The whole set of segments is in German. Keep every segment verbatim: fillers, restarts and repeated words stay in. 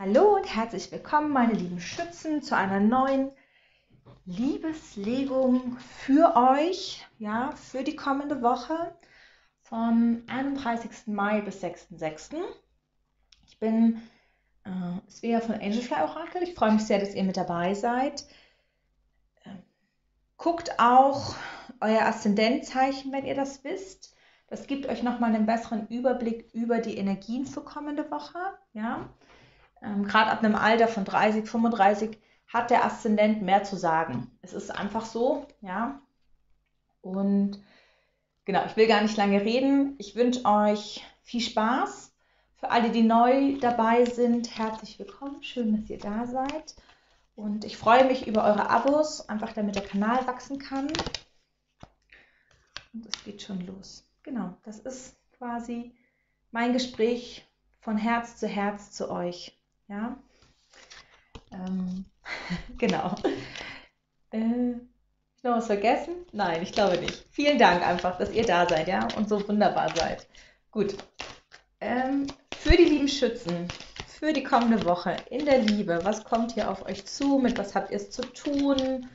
Hallo und herzlich willkommen, meine lieben Schützen, zu einer neuen Liebeslegung für euch, ja, für die kommende Woche vom einunddreißigsten Mai bis sechsten sechsten Ich bin äh, Svea von Angelfly Oracle. Ich freue mich sehr, dass ihr mit dabei seid. Guckt auch euer Aszendentzeichen, wenn ihr das wisst. Das gibt euch nochmal einen besseren Überblick über die Energien für kommende Woche. Ja? Ähm, Gerade ab einem Alter von dreißig, fünfunddreißig hat der Aszendent mehr zu sagen. Es ist einfach so. Ja? Und genau, ich will gar nicht lange reden. Ich wünsche euch viel Spaß. Für alle, die neu dabei sind, herzlich willkommen. Schön, dass ihr da seid. Und ich freue mich über eure Abos, einfach damit der Kanal wachsen kann. Und es geht schon los. Genau, das ist quasi mein Gespräch von Herz zu Herz zu euch. Ja, ähm, genau. Äh, ich noch was vergessen? Nein, ich glaube nicht. Vielen Dank einfach, dass ihr da seid, ja, und so wunderbar seid. Gut. Ähm, für die lieben Schützen, für die kommende Woche in der Liebe, was kommt hier auf euch zu? Mit was habt ihr es zu tun?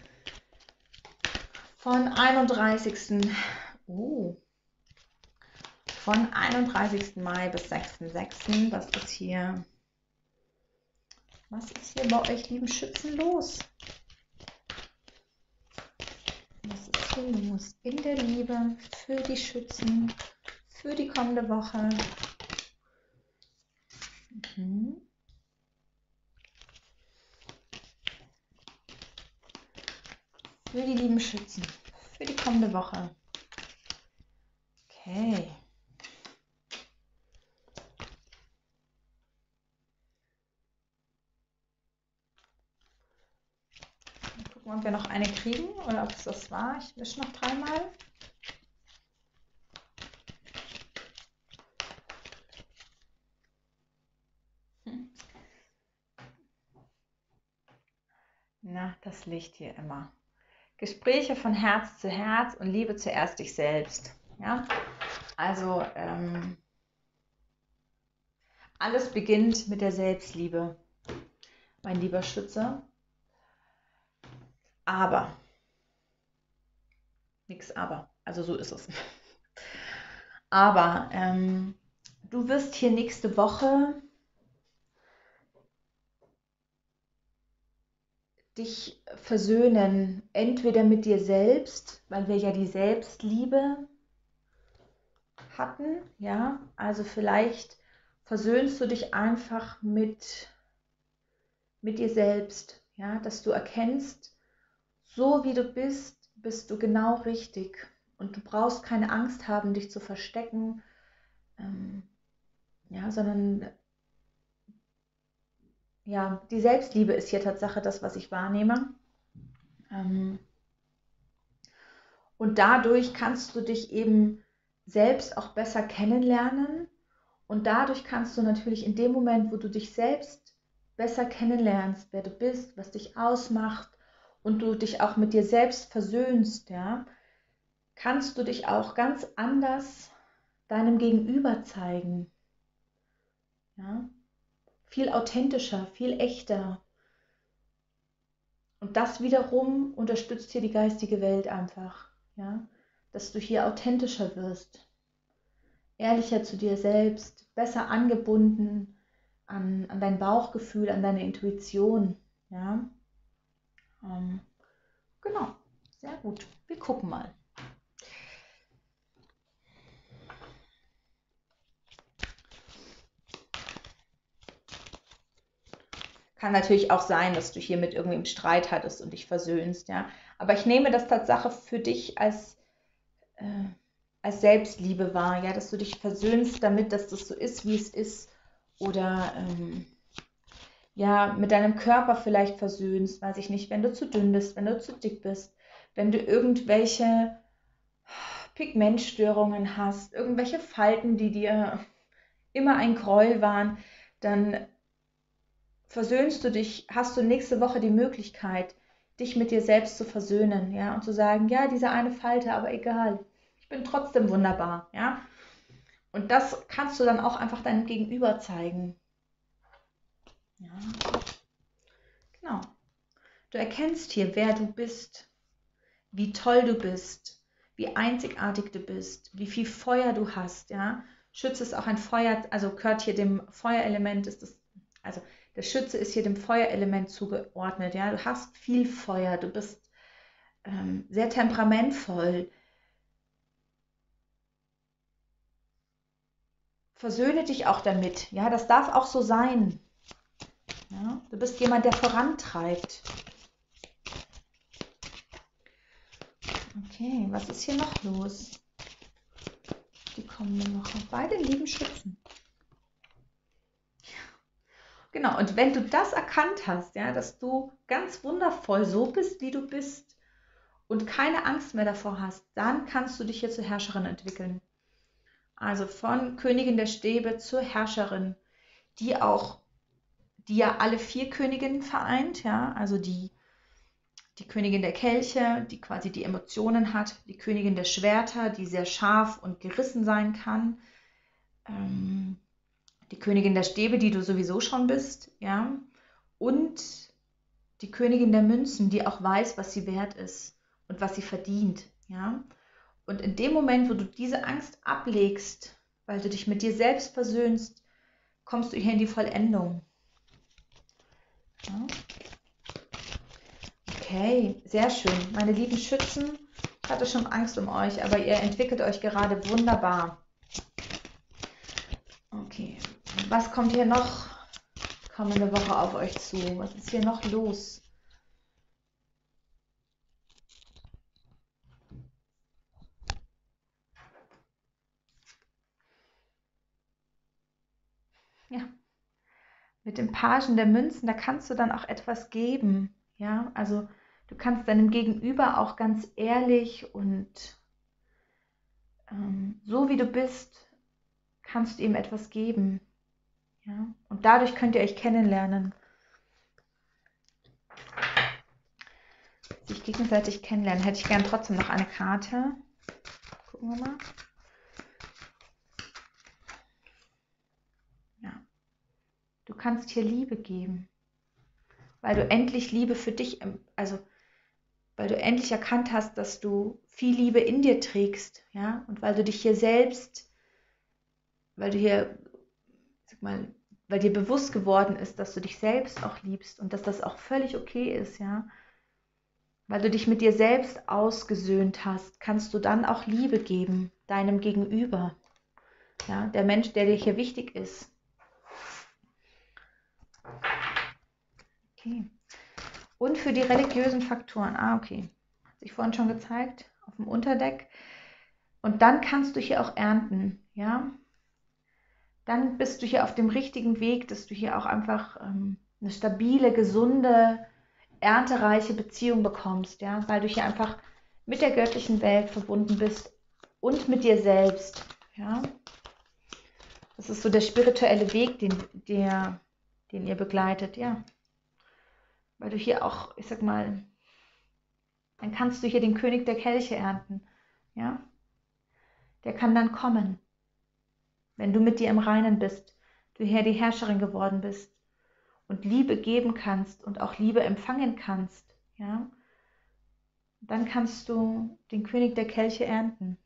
Von einunddreißigsten Uh. Von einunddreißigsten Mai bis sechsten sechsten Was ist hier? Was ist hier bei euch, lieben Schützen, los? Was ist hier los? In der Liebe, für die Schützen, für die kommende Woche. Mhm. Für die lieben Schützen, für die kommende Woche. Okay. Ob wir noch eine kriegen oder ob es das war. Ich wische noch dreimal. Hm. Na, das Licht hier immer. Gespräche von Herz zu Herz und liebe zuerst dich selbst. Ja? Also ähm, alles beginnt mit der Selbstliebe, mein lieber Schütze. Aber, nix aber, also so ist es. Aber ähm, du wirst hier nächste Woche dich versöhnen, entweder mit dir selbst, weil wir ja die Selbstliebe hatten, ja, also vielleicht versöhnst du dich einfach mit, mit dir selbst, ja, dass du erkennst, so wie du bist, bist du genau richtig und du brauchst keine Angst haben, dich zu verstecken, ähm, ja, sondern ja, die Selbstliebe ist hier Tatsache das, was ich wahrnehme. Ähm, und dadurch kannst du dich eben selbst auch besser kennenlernen und dadurch kannst du natürlich in dem Moment, wo du dich selbst besser kennenlernst, wer du bist, was dich ausmacht, und du dich auch mit dir selbst versöhnst, ja, kannst du dich auch ganz anders deinem Gegenüber zeigen. Ja? Viel authentischer, viel echter. Und das wiederum unterstützt hier die geistige Welt einfach, ja? Dass du hier authentischer wirst, ehrlicher zu dir selbst, besser angebunden an, an dein Bauchgefühl, an deine Intuition, ja. Genau, sehr gut. Wir gucken mal. Kann natürlich auch sein, dass du hier mit irgendwem Streit hattest und dich versöhnst, ja. Aber ich nehme das Tatsache für dich als, äh, als Selbstliebe wahr, ja, dass du dich versöhnst damit, dass das so ist, wie es ist. Oder ähm, ja, mit deinem Körper vielleicht versöhnst, weiß ich nicht, wenn du zu dünn bist, wenn du zu dick bist, wenn du irgendwelche Pigmentstörungen hast, irgendwelche Falten, die dir immer ein Gräuel waren, dann versöhnst du dich, hast du nächste Woche die Möglichkeit, dich mit dir selbst zu versöhnen, ja, und zu sagen, ja, diese eine Falte, aber egal, ich bin trotzdem wunderbar, ja. Und das kannst du dann auch einfach deinem Gegenüber zeigen. Ja. Genau. Du erkennst hier, wer du bist, wie toll du bist, wie einzigartig du bist, wie viel Feuer du hast, ja. Schütze ist auch ein Feuer, also gehört hier dem Feuerelement, ist das, also der Schütze ist hier dem Feuerelement zugeordnet, ja. Du hast viel Feuer, du bist ähm, sehr temperamentvoll. Versöhne dich auch damit, ja, das darf auch so sein. Ja? Du bist jemand, der vorantreibt. Okay, was ist hier noch los? Die kommende Woche. Beide lieben Schützen. Ja. Genau, und wenn du das erkannt hast, ja, dass du ganz wundervoll so bist, wie du bist und keine Angst mehr davor hast, dann kannst du dich hier zur Herrscherin entwickeln. Also von Königin der Stäbe zur Herrscherin, die auch, die ja alle vier Königinnen vereint, ja, also die Die Königin der Kelche, die quasi die Emotionen hat. Die Königin der Schwerter, die sehr scharf und gerissen sein kann. Ähm, die Königin der Stäbe, die du sowieso schon bist. Ja? Und die Königin der Münzen, die auch weiß, was sie wert ist und was sie verdient. Ja? Und in dem Moment, wo du diese Angst ablegst, weil du dich mit dir selbst versöhnst, kommst du hier in die Vollendung. Ja? Okay, sehr schön. Meine lieben Schützen, ich hatte schon Angst um euch, aber ihr entwickelt euch gerade wunderbar. Okay, was kommt hier noch kommende Woche auf euch zu? Was ist hier noch los? Ja, mit dem Pagen der Münzen, da kannst du dann auch etwas geben. Ja, also du kannst deinem Gegenüber auch ganz ehrlich und ähm, so wie du bist, kannst du ihm etwas geben. Ja? Und dadurch könnt ihr euch kennenlernen. Sich gegenseitig kennenlernen. Hätte ich gern trotzdem noch eine Karte. Gucken wir mal. Ja. Du kannst hier Liebe geben. Weil du endlich Liebe für dich, also weil du endlich erkannt hast, dass du viel Liebe in dir trägst, ja, und weil du dich hier selbst, weil du hier, sag mal, weil dir bewusst geworden ist, dass du dich selbst auch liebst und dass das auch völlig okay ist, ja, weil du dich mit dir selbst ausgesöhnt hast, kannst du dann auch Liebe geben deinem Gegenüber, ja, der Mensch, der dir hier wichtig ist. Okay. Und für die religiösen Faktoren, ah okay, hat sich vorhin schon gezeigt, auf dem Unterdeck. Und dann kannst du hier auch ernten, ja. Dann bist du hier auf dem richtigen Weg, dass du hier auch einfach ähm, eine stabile, gesunde, erntereiche Beziehung bekommst, ja. Weil du hier einfach mit der göttlichen Welt verbunden bist und mit dir selbst, ja. Das ist so der spirituelle Weg, den, der, den ihr begleitet, ja. Weil du hier auch, ich sag mal, dann kannst du hier den König der Kelche ernten, ja? Der kann dann kommen, wenn du mit dir im Reinen bist, du hier die Herrscherin geworden bist und Liebe geben kannst und auch Liebe empfangen kannst, ja? Dann kannst du den König der Kelche ernten.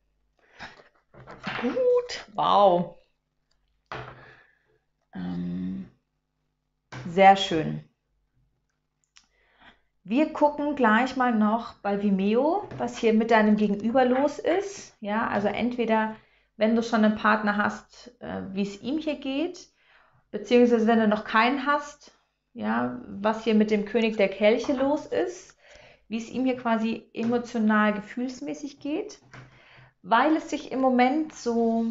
Gut, wow. Ähm, sehr schön. Wir gucken gleich mal noch bei Vimeo, was hier mit deinem Gegenüber los ist. Ja, also entweder, wenn du schon einen Partner hast, äh, wie es ihm hier geht, beziehungsweise wenn du noch keinen hast, ja, was hier mit dem König der Kelche los ist, wie es ihm hier quasi emotional, gefühlsmäßig geht, weil es sich im Moment so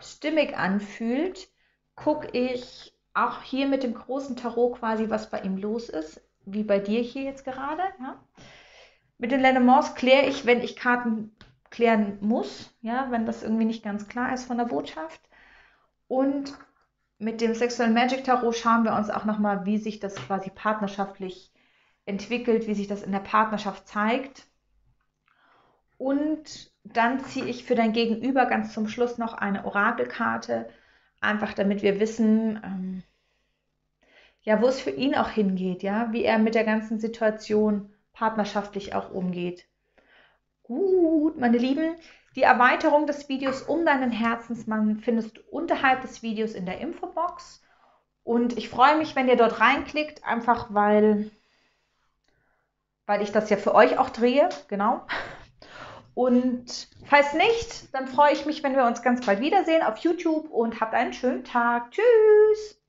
stimmig anfühlt, gucke ich auch hier mit dem großen Tarot quasi, was bei ihm los ist, wie bei dir hier jetzt gerade. Ja. Mit den Lenormands kläre ich, wenn ich Karten klären muss, ja, wenn das irgendwie nicht ganz klar ist von der Botschaft. Und mit dem Sexual Magic Tarot schauen wir uns auch nochmal, wie sich das quasi partnerschaftlich entwickelt, wie sich das in der Partnerschaft zeigt. Und dann ziehe ich für dein Gegenüber ganz zum Schluss noch eine Orakelkarte, einfach damit wir wissen, ähm, ja, wo es für ihn auch hingeht, ja, wie er mit der ganzen Situation partnerschaftlich auch umgeht. Gut, meine Lieben, die Erweiterung des Videos um deinen Herzensmann findest du unterhalb des Videos in der Infobox. Und ich freue mich, wenn ihr dort reinklickt, einfach weil, weil ich das ja für euch auch drehe, genau. Und falls nicht, dann freue ich mich, wenn wir uns ganz bald wiedersehen auf YouTube und habt einen schönen Tag. Tschüss!